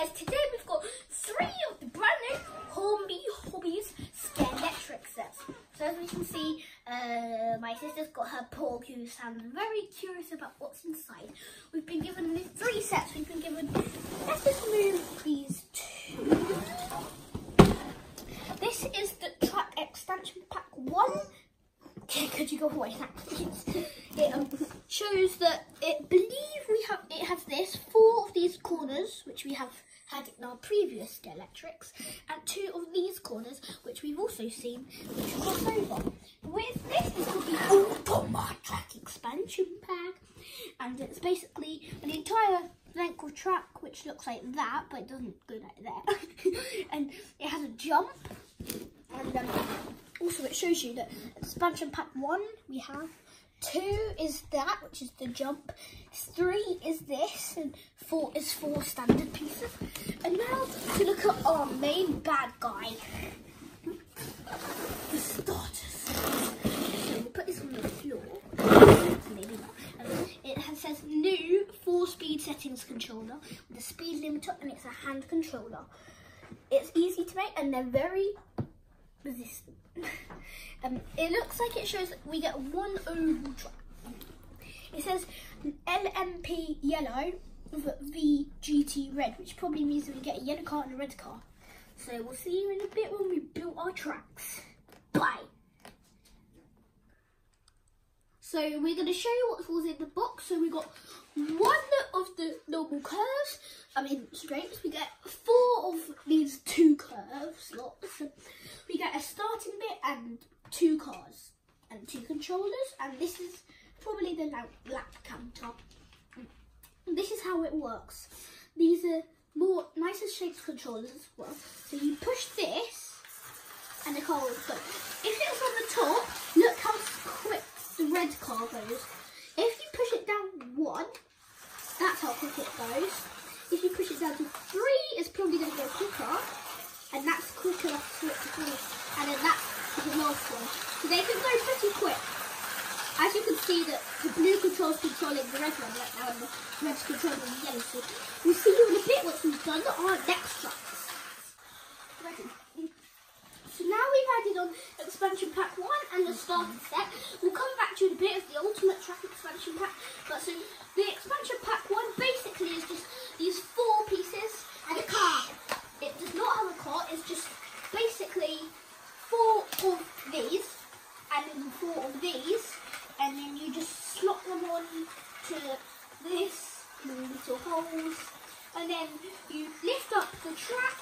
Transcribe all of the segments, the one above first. guys, today we've got three of the brand new Homey Hobbies Skeletric sets. So as we can see, my sister's got her pork, who sounds very curious about what's inside. We've been given the three sets. We've been given, let's just move these two. This is the Track Expansion Pack 1. Could you go away now, please? It shows that it believe we have it has this 4 of these corners, which we have had in our previous Skeletrics, and 2 of these corners, which we've also seen, which cross over. With this will be Ultimate Track Expansion Pack, and it's basically an entire length of track which looks like that, but it doesn't go like that. And it has a jump, and also it shows you that expansion pack 1 we have, 2 is that, which is the jump, 3 is this, and 4 is 4 standard pieces. And now to look at our main bad guy, the starters. So we'll put this on the floor, maybe not. It says new 4-speed settings controller with a speed limiter, and it's a hand controller. It's easy to make and they're very resistant. It looks like it shows that we get one oval track. It says LMP yellow with VGT red, which probably means that we get a yellow car and a red car. So we'll see you in a bit when we build our tracks. Bye! So we're going to show you what was in the box. So we got one of the normal curves, straights. We get 4 of these 2 curves, lots. We get a starting bit and 2 cars and 2 controllers. And this is probably the lap counter. This is how it works. These are more nicer shaped controllers as well. So you push this and the car will go. If it's on the top, look how quick the red car goes. If you push it down 1, that's how quick it goes. If you push it down to 3, it's probably going to go quicker, and that's quicker to 3, and then that's the last one. So they can go pretty quick. As you can see, that the blue controls controlling the red one right now, and the red's controlling the yellow. So we'll see you in a bit once we've done our next tracks. So now we've added on expansion pack 1 and the starter set. We'll come back to a bit of the ultimate track expansion pack. But so the expansion pack 1 basically is just these 4 pieces and a car. It does not have a car, it's just basically 4 of these and then 4 of these, and then you just slot them on to this little holes, and then you lift up the track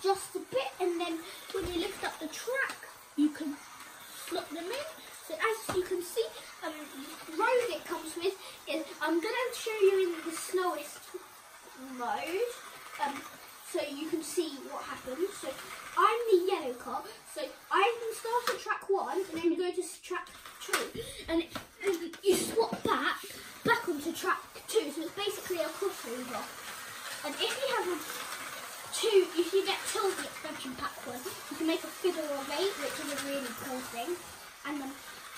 just a bit, and then when you lift up the track you can slot them in. So as you can see, the road it comes with is, I'm going to show you in the slowest mode, so you can see what happens. So I'm the yellow car, so I can start at track 1 and then go to track 2, and you swap back onto track 2, so it's basically a crossover. And if you have if you get 2 of the expansion pack 1, you can make a fiddle of 8, which is a really cool thing. And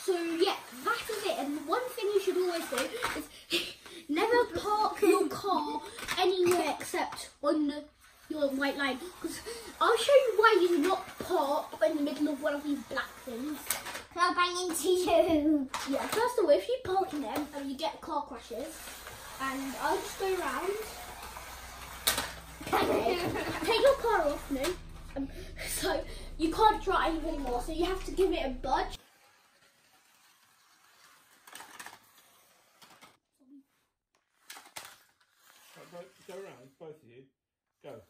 so yeah, that is it. And one thing you should always do is never park your car anywhere except on your white line, because I'll show you why you do not park in the middle of one of these black things. I'll bang into you. Yeah, first of all, if you park in them, you get car crashes. And I'll just go around. Okay. Take your car off now, so you can't drive anymore, so you have to give it a budge. Go around, both of you, go.